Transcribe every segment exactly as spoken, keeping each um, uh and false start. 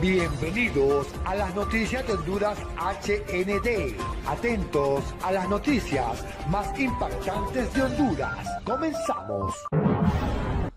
Bienvenidos a las noticias de Honduras H N D. Atentos a las noticias más impactantes de Honduras. Comenzamos.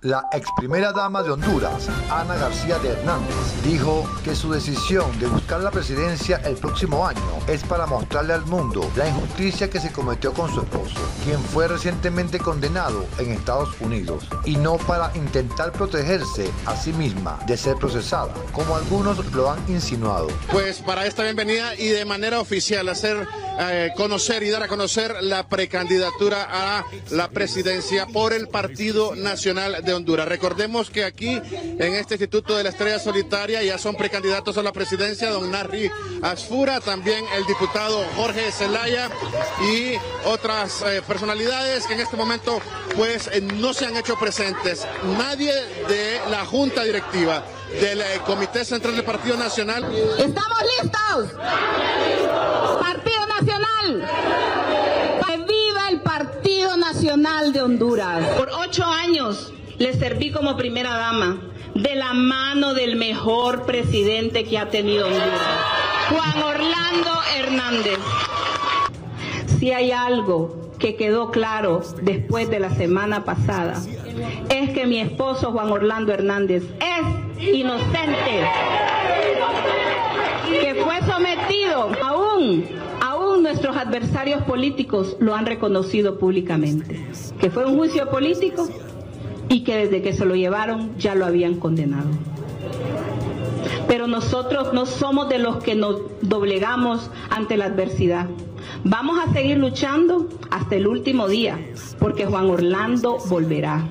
La ex primera dama de Honduras, Ana García de Hernández, dijo que su decisión de buscar la presidencia el próximo año es para mostrarle al mundo la injusticia que se cometió con su esposo, quien fue recientemente condenado en Estados Unidos, y no para intentar protegerse a sí misma de ser procesada, como algunos lo han insinuado. Pues para esta bienvenida y de manera oficial hacer eh, conocer y dar a conocer la precandidatura a la presidencia por el Partido Nacional de Honduras. Recordemos que aquí en este Instituto de la Estrella Solitaria ya son precandidatos a la presidencia don Nari Asfura, también el diputado Jorge Zelaya y otras eh, personalidades que en este momento pues eh, no se han hecho presentes. Nadie de la junta directiva del eh, Comité Central del Partido Nacional. ¿Estamos listos? Partido Nacional. ¡Que viva el Partido Nacional de Honduras! Por ocho años le serví como primera dama, de la mano del mejor presidente que ha tenido Honduras, Juan Orlando Hernández. Si hay algo que quedó claro después de la semana pasada, es que mi esposo Juan Orlando Hernández es inocente, que fue sometido aún nuestros adversarios políticos lo han reconocido públicamente, que fue un juicio político y que desde que se lo llevaron ya lo habían condenado. Pero nosotros no somos de los que nos doblegamos ante la adversidad. Vamos a seguir luchando hasta el último día, porque Juan Orlando volverá.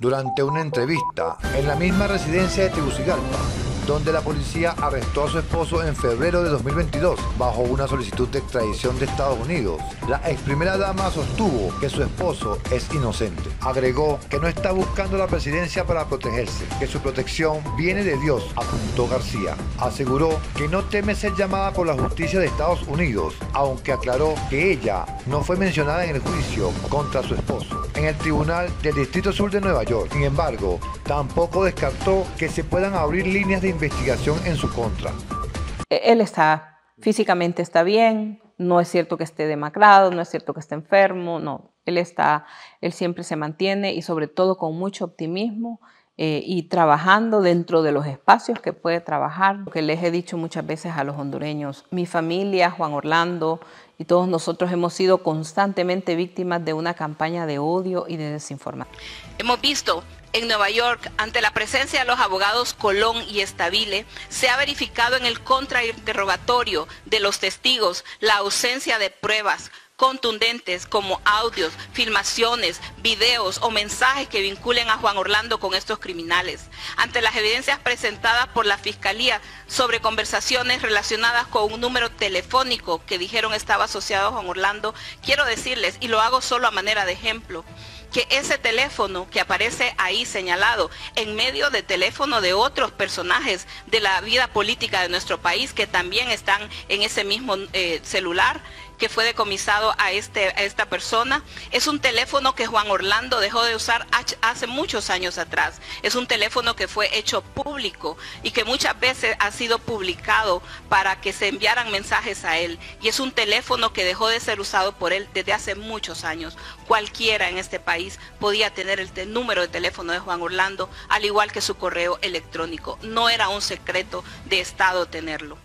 Durante una entrevista en la misma residencia de Tegucigalpa, donde la policía arrestó a su esposo en febrero de dos mil veintidós bajo una solicitud de extradición de Estados Unidos, la ex primera dama sostuvo que su esposo es inocente. Agregó que no está buscando la presidencia para protegerse, que su protección viene de Dios, apuntó García. Aseguró que no teme ser llamada por la justicia de Estados Unidos, aunque aclaró que ella no fue mencionada en el juicio contra su esposo en el Tribunal del Distrito Sur de Nueva York. Sin embargo, tampoco descartó que se puedan abrir líneas de investigación en su contra. Él está, físicamente está bien, no es cierto que esté demacrado, no es cierto que esté enfermo, no. Él está, él siempre se mantiene y sobre todo con mucho optimismo eh, y trabajando dentro de los espacios que puede trabajar. Lo que les he dicho muchas veces a los hondureños, mi familia, Juan Orlando y todos nosotros hemos sido constantemente víctimas de una campaña de odio y de desinformación. Hemos visto en Nueva York, ante la presencia de los abogados Colón y Estabile, se ha verificado en el contrainterrogatorio de los testigos la ausencia de pruebas contundentes como audios, filmaciones, videos o mensajes que vinculen a Juan Orlando con estos criminales. Ante las evidencias presentadas por la Fiscalía sobre conversaciones relacionadas con un número telefónico que dijeron estaba asociado a Juan Orlando, quiero decirles, y lo hago solo a manera de ejemplo, que ese teléfono que aparece ahí señalado en medio de teléfono de otros personajes de la vida política de nuestro país que también están en ese mismo eh, celular que fue decomisado a, este, a esta persona, es un teléfono que Juan Orlando dejó de usar hace muchos años atrás. Es un teléfono que fue hecho público y que muchas veces ha sido publicado para que se enviaran mensajes a él. Y es un teléfono que dejó de ser usado por él desde hace muchos años. Cualquiera en este país podía tener el número de teléfono de Juan Orlando, al igual que su correo electrónico. No era un secreto de Estado tenerlo.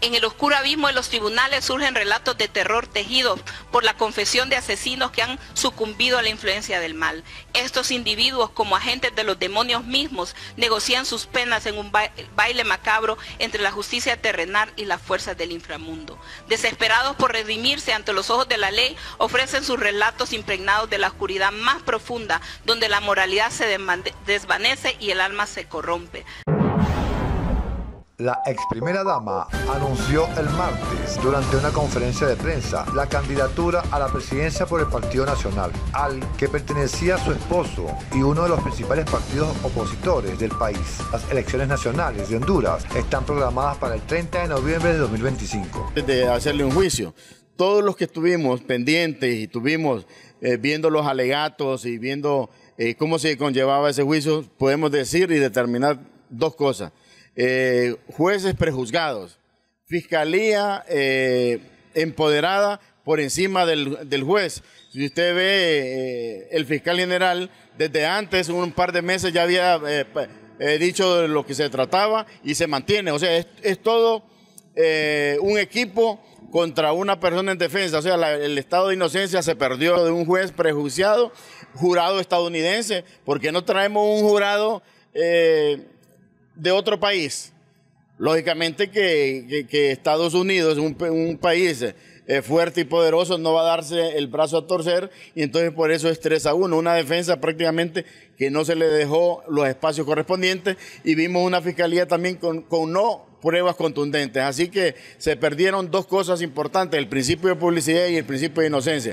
En el oscuro abismo de los tribunales surgen relatos de terror tejidos por la confesión de asesinos que han sucumbido a la influencia del mal. Estos individuos, como agentes de los demonios mismos, negocian sus penas en un baile macabro entre la justicia terrenal y las fuerzas del inframundo. Desesperados por redimirse ante los ojos de la ley, ofrecen sus relatos impregnados de la oscuridad más profunda, donde la moralidad se desvanece y el alma se corrompe. La ex primera dama anunció el martes durante una conferencia de prensa la candidatura a la presidencia por el Partido Nacional, al que pertenecía su esposo y uno de los principales partidos opositores del país. Las elecciones nacionales de Honduras están programadas para el treinta de noviembre de dos mil veinticinco. De hacerle un juicio, todos los que estuvimos pendientes y estuvimos eh, viendo los alegatos y viendo eh, cómo se conllevaba ese juicio, podemos decir y determinar dos cosas. Eh, jueces prejuzgados, fiscalía eh, empoderada por encima del, del juez. Si usted ve eh, el fiscal general, desde antes, un par de meses ya había eh, eh, dicho de lo que se trataba y se mantiene. O sea, es, es todo eh, un equipo contra una persona en defensa. O sea, la, el estado de inocencia se perdió de un juez prejuzgado, jurado estadounidense. ¿Por qué no traemos un jurado eh, de otro país? Lógicamente que, que, que Estados Unidos, un, un país eh, fuerte y poderoso, no va a darse el brazo a torcer, y entonces por eso es tres a uno, una defensa prácticamente que no se le dejó los espacios correspondientes, y vimos una fiscalía también con, con no pruebas contundentes. Así que se perdieron dos cosas importantes: el principio de publicidad y el principio de inocencia.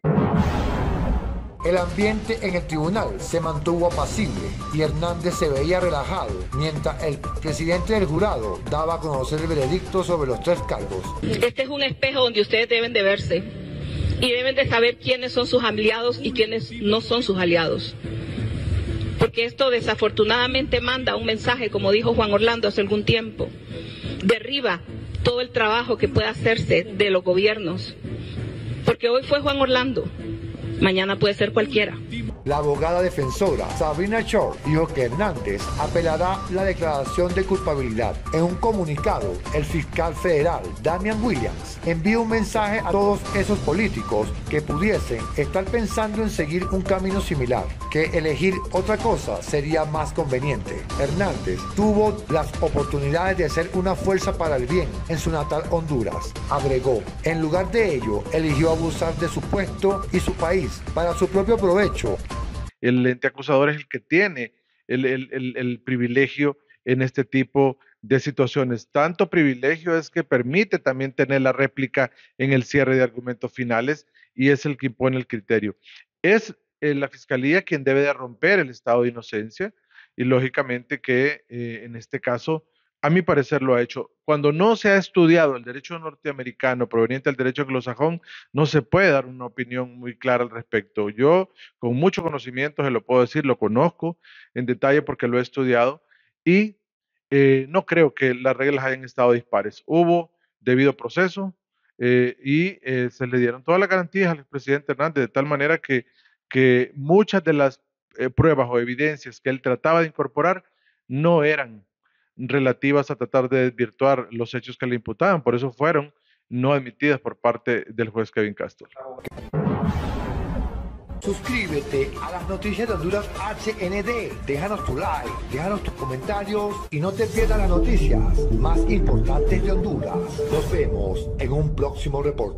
El ambiente en el tribunal se mantuvo apacible y Hernández se veía relajado mientras el presidente del jurado daba a conocer el veredicto sobre los tres cargos. Este es un espejo donde ustedes deben de verse y deben de saber quiénes son sus aliados y quiénes no son sus aliados. Porque esto desafortunadamente manda un mensaje, como dijo Juan Orlando hace algún tiempo: derriba todo el trabajo que pueda hacerse de los gobiernos. Porque hoy fue Juan Orlando, mañana puede ser cualquiera. La abogada defensora Sabrina Shaw dijo que Hernández apelará la declaración de culpabilidad. En un comunicado, el fiscal federal Damian Williams envió un mensaje a todos esos políticos que pudiesen estar pensando en seguir un camino similar, que elegir otra cosa sería más conveniente. Hernández tuvo las oportunidades de hacer una fuerza para el bien en su natal Honduras, agregó. En lugar de ello, eligió abusar de su puesto y su país para su propio provecho. El ente acusador es el que tiene el, el, el, el privilegio en este tipo de situaciones. Tanto privilegio es que permite también tener la réplica en el cierre de argumentos finales, y es el que impone el criterio. Es eh, la fiscalía quien debe de romper el estado de inocencia, y lógicamente que eh, en este caso, a mi parecer, lo ha hecho. Cuando no se ha estudiado el derecho norteamericano proveniente del derecho anglosajón, no se puede dar una opinión muy clara al respecto. Yo, con mucho conocimiento, se lo puedo decir, lo conozco en detalle porque lo he estudiado, y eh, no creo que las reglas hayan estado dispares. Hubo debido proceso eh, y eh, se le dieron todas las garantías al expresidente Hernández, de tal manera que, que muchas de las eh, pruebas o evidencias que él trataba de incorporar no eran relativas a tratar de desvirtuar los hechos que le imputaban. Por eso fueron no admitidas por parte del juez Kevin Castro. Suscríbete a las Noticias de Honduras H N D, déjanos tu like, déjanos tus comentarios y no te pierdas las noticias más importantes de Honduras. Nos vemos en un próximo reporte.